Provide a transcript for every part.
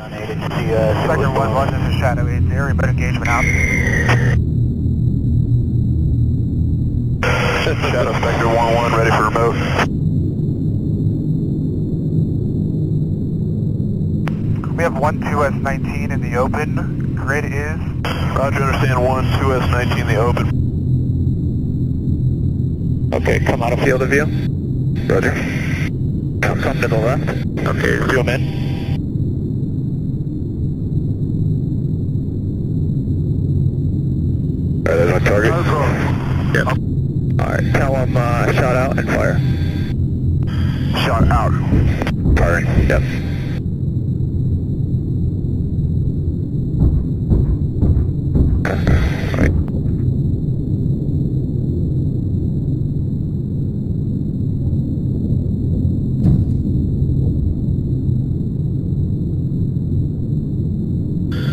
on 8, it's the Spectre 1-1, this is Shadow 8, area, but engagement out. Shadow Spectre 1-1, ready for remote. We have 1-2S-19 in the open, grid is? Roger, understand 1-2S-19 in the open. Okay, come out of field of view. Roger. Now come to the left. Okay, zoom in. There's my target. Yep. Alright, tell him shot out and fire. Shot out. Firing, yep.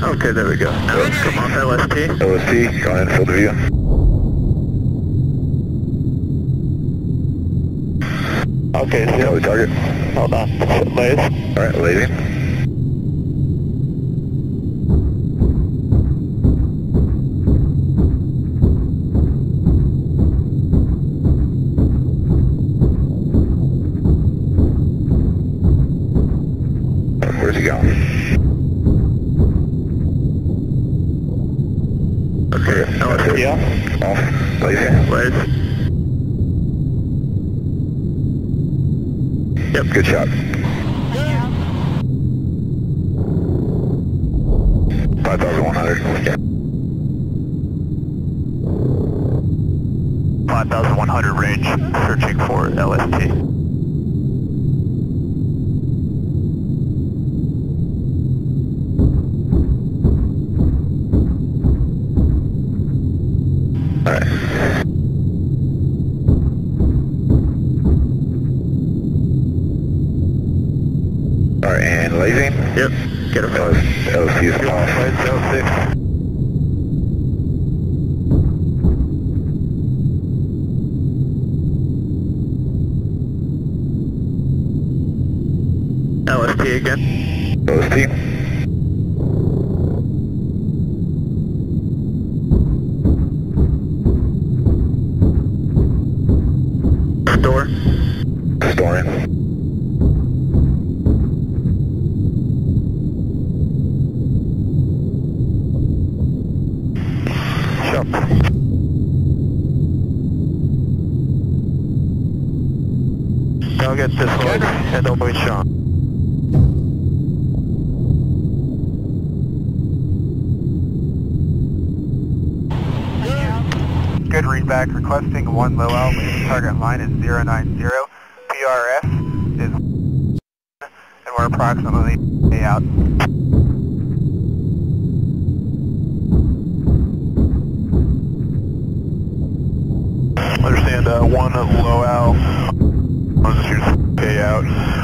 Okay, there we go. So, come on, LST. LST, going in field of view. Okay, so we target. Hold on. Lays. Alright, lazy. Where's he going? Okay, LST. Yeah. Off. Laser. Laser. Yep, good shot. Yeah. 5,100. Yeah. 5,100 range, searching for LST. Alright. Alright, and lazy? Yep. Get him. LST is off. L6. LST again. LST. Store. Storing. Jump. Now get this one and over Sean. Good readback, requesting one low out, leaving target line is 090, PRS is 1, and we're approximately way out. Understand, one low out, one shoot way out.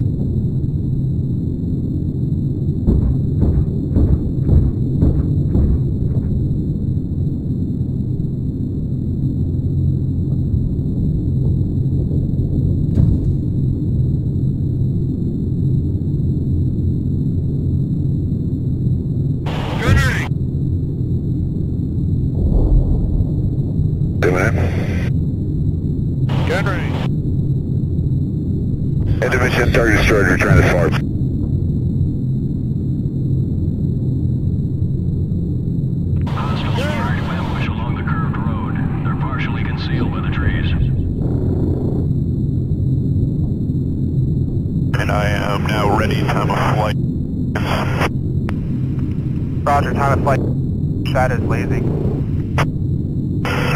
Get ready. Intermission, target destroyed, return to farm. Hostiles fired with ambush along the curved road. They're partially concealed by the trees. And I am now ready, time of flight. Roger, time of flight. Shot is lazy.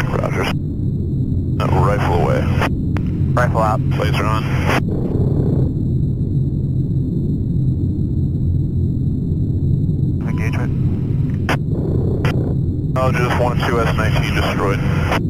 Roger. Rifle away. Rifle out. Laser on. Engagement. Oh, just 1-2S-19 destroyed.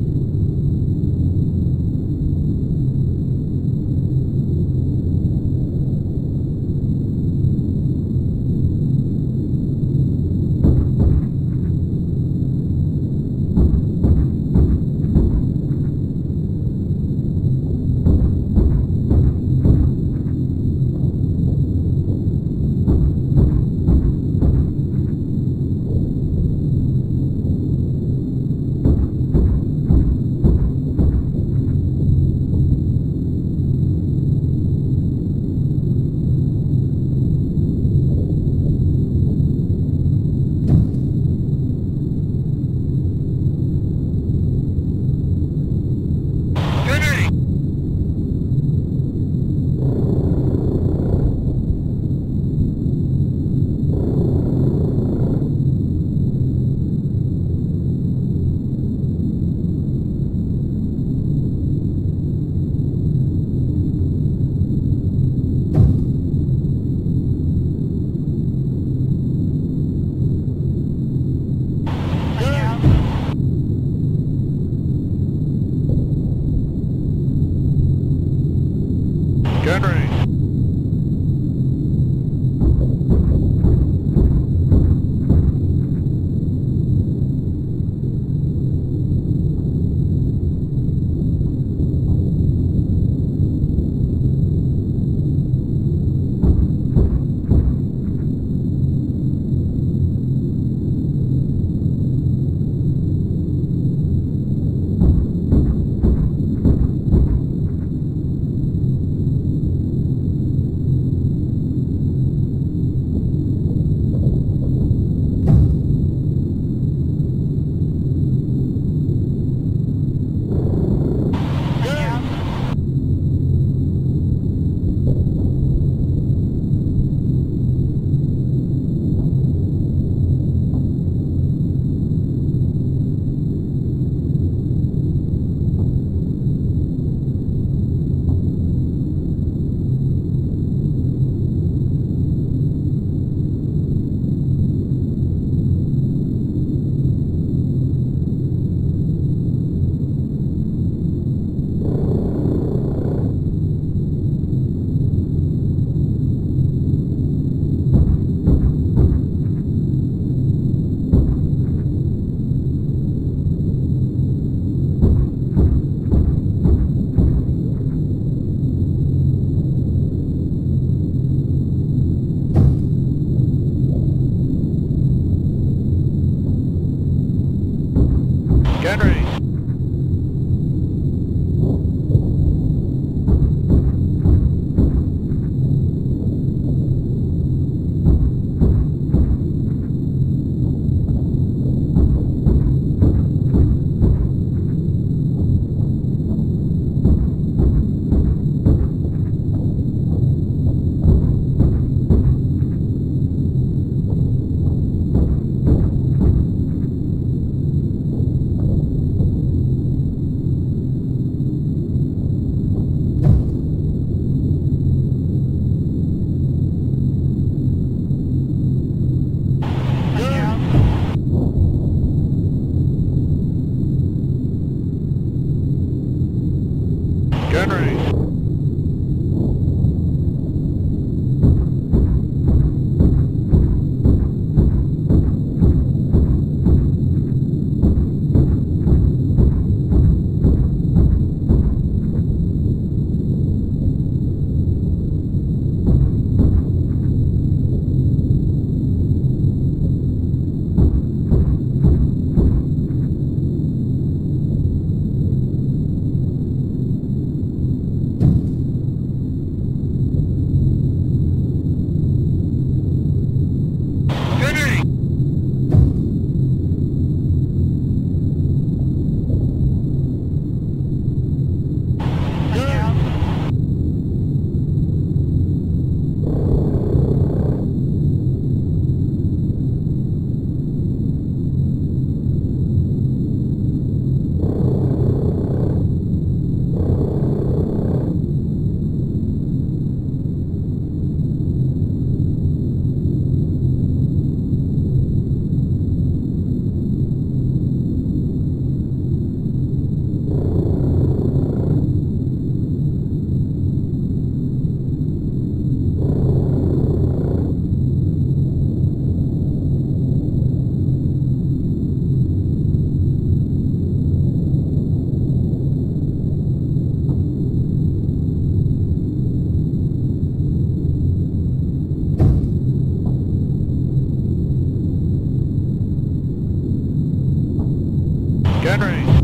Good range.